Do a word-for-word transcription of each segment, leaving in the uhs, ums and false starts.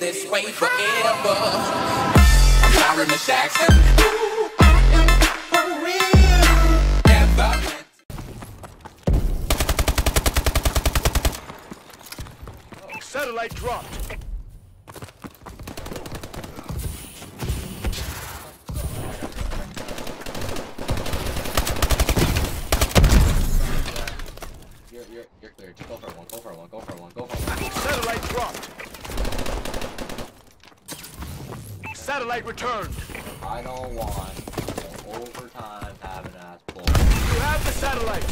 This way forever. I'm sorry, Miss Jackson. Ooh, I am for real. Never meant to. Satellite dropped. You're, you're, you're clear. Go for one, go for one, go for one, go for one. Satellite dropped. Satellite returned. I don't want overtime having ass bull. You have the satellite.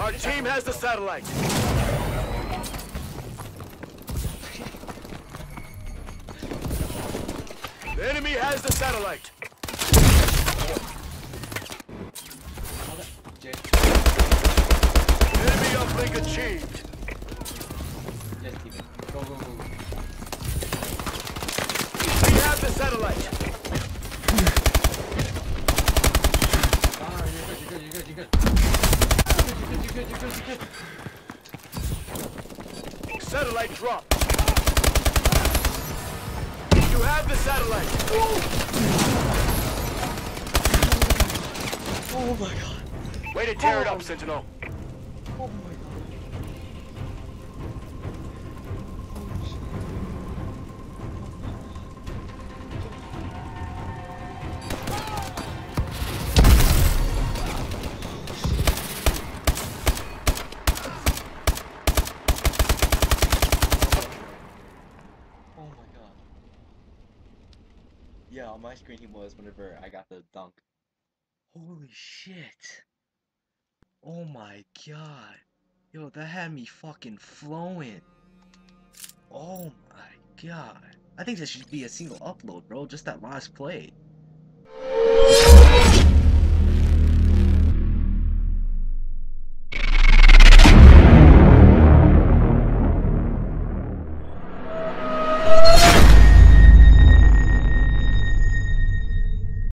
Our team has the satellite. The enemy has the satellite. Achieved. Yes, keep it. Go, go, go. We have the satellite. Alright, you're good, you're good, you're good, you're good. You're good, you're good, you're good, you're good, you're good. Satellite drop. You have the satellite. Ooh. Oh my god. Way to tear oh. it up, Sentinel. Oh my god. Yeah, on my screen he was whenever I got the dunk. Holy shit. Oh my god. Yo, that had me fucking flowing. Oh my god. I think this should be a single upload, bro. Just that last play.